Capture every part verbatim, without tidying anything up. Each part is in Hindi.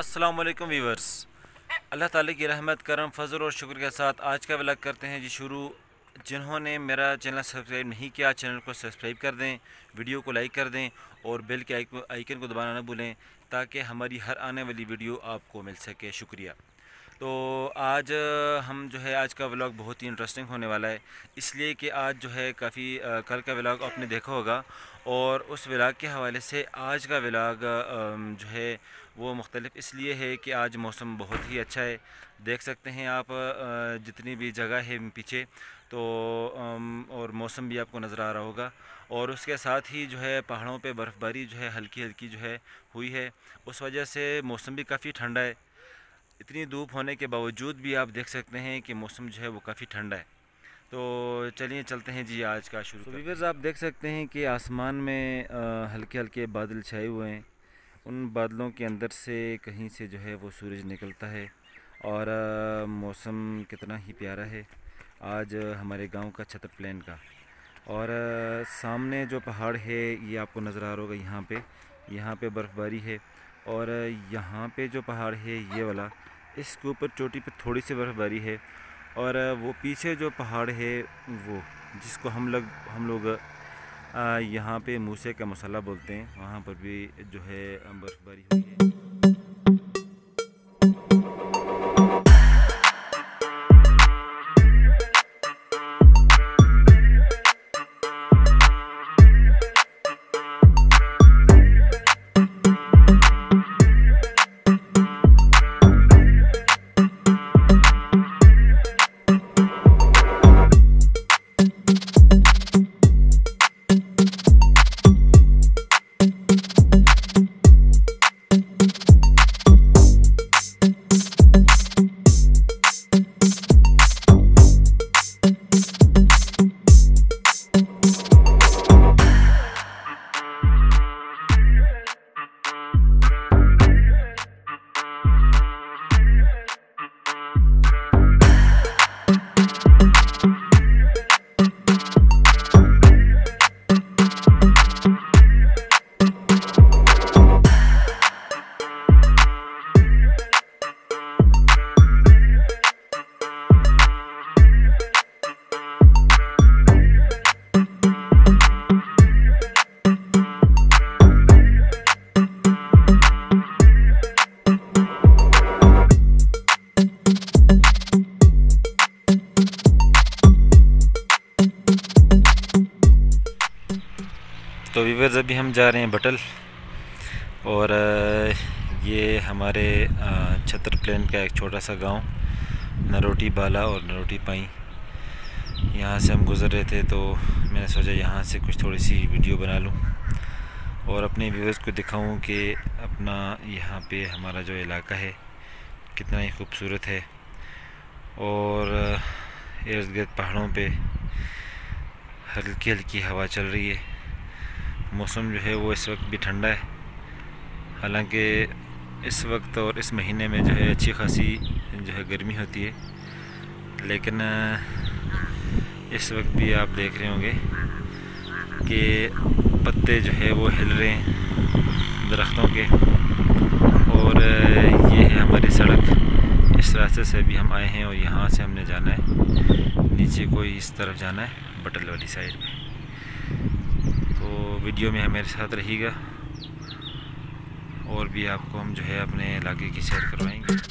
अस्सलाम वालेकुम व्यूवर्स, अल्लाह ताला की रहमत करम फजल और शुक्र के साथ आज का व्लॉग करते हैं जी शुरू। जिन्होंने मेरा चैनल सब्सक्राइब नहीं किया, चैनल को सब्सक्राइब कर दें, वीडियो को लाइक कर दें और बेल के आइकन को दबाना ना भूलें ताकि हमारी हर आने वाली वीडियो आपको मिल सके। शुक्रिया। तो आज हम जो है आज का व्लॉग बहुत ही इंटरेस्टिंग होने वाला है, इसलिए कि आज जो है काफ़ी कल का व्लॉग आपने देखा होगा और उस व्लॉग के हवाले से आज का व्लॉग जो है वो मुख्तलिफ इसलिए है कि आज मौसम बहुत ही अच्छा है। देख सकते हैं आप जितनी भी जगह है पीछे तो और मौसम भी आपको नज़र आ रहा होगा और उसके साथ ही जो है पहाड़ों पे बर्फ़बारी जो है हल्की हल्की जो है हुई है, उस वजह से मौसम भी काफ़ी ठंडा है। इतनी धूप होने के बावजूद भी आप देख सकते हैं कि मौसम जो है वो काफ़ी ठंडा है। तो चलिए चलते हैं जी आज का शुरू। तो व्यूअर्स आप देख सकते हैं कि आसमान में हल्के हल्के बादल छाए हुए हैं, उन बादलों के अंदर से कहीं से जो है वो सूरज निकलता है और आ, मौसम कितना ही प्यारा है आज हमारे गांव का छतरप्लेन का। और आ, सामने जो पहाड़ है ये आपको नज़र आ रहा होगा, यहाँ पे यहाँ पे बर्फ़बारी है और यहाँ पे जो पहाड़ है ये वाला, इसके ऊपर चोटी पे थोड़ी सी बर्फ़बारी है और वो पीछे जो पहाड़ है वो जिसको हम लोग हम लोग यहाँ पे मूसे का मसाला बोलते हैं, वहाँ पर भी जो है बर्फ़बारी हुई है। तो व्यूअर्स अभी हम जा रहे हैं बटल और ये हमारे छतरप्लेन का एक छोटा सा गांव नरोटी बाला और नरोटी पाई, यहाँ से हम गुज़र रहे थे तो मैंने सोचा यहाँ से कुछ थोड़ी सी वीडियो बना लूँ और अपने व्यूअर्स को दिखाऊँ कि अपना यहाँ पे हमारा जो इलाका है कितना ही खूबसूरत है और इर्द गिर्द पहाड़ों पे हल्की हल्की हवा चल रही है। मौसम जो है वो इस वक्त भी ठंडा है, हालांकि इस वक्त और इस महीने में जो है अच्छी खासी जो है गर्मी होती है, लेकिन इस वक्त भी आप देख रहे होंगे कि पत्ते जो है वो हिल रहे हैं दरख्तों के। और ये है हमारी सड़क, इस रास्ते से भी हम आए हैं और यहाँ से हमने जाना है नीचे को, इस तरफ जाना है बटल वाली साइड में। तो वीडियो में हमारे साथ रहिएगा और भी आपको हम जो है अपने इलाके की सैर करवाएंगे।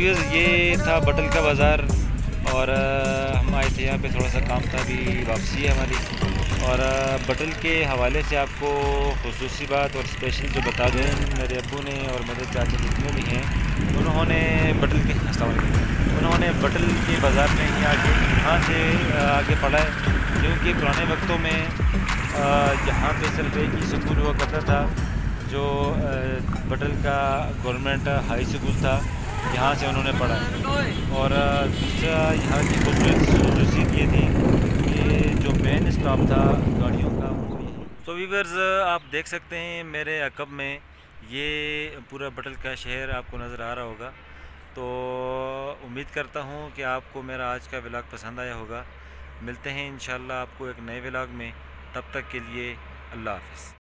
व्यूज़ ये था बटल का बाज़ार, और हम आए थे यहाँ पे, थोड़ा सा काम था, अभी वापसी है हमारी। और बटल के हवाले से आपको ख़ुसूसी बात और स्पेशल जो बता दें, मेरे अब्बू ने और मेरे चाचा जितने भी हैं उन्होंने बटल के अस्सलाम उन्होंने बटल के बाज़ार में ही आगे यहाँ से आगे पढ़ा है, क्योंकि पुराने वक्तों में यहाँ पे सिर्फ एक ही स्कूल हुआ करता था जो बटल का गवर्नमेंट हाई स्कूल था, यहाँ से उन्होंने पढ़ा। और दूसरा यहाँ की खूबसूरती ये थी कि जो मेन स्टॉप था गाड़ियों का वो यही। तो व्यूअर्स आप देख सकते हैं मेरे अकब में ये पूरा बटल का शहर आपको नज़र आ रहा होगा। तो उम्मीद करता हूँ कि आपको मेरा आज का व्लॉग पसंद आया होगा। मिलते हैं इंशाल्लाह आपको एक नए व्लॉग में, तब तक के लिए अल्लाह हाफ़िज़।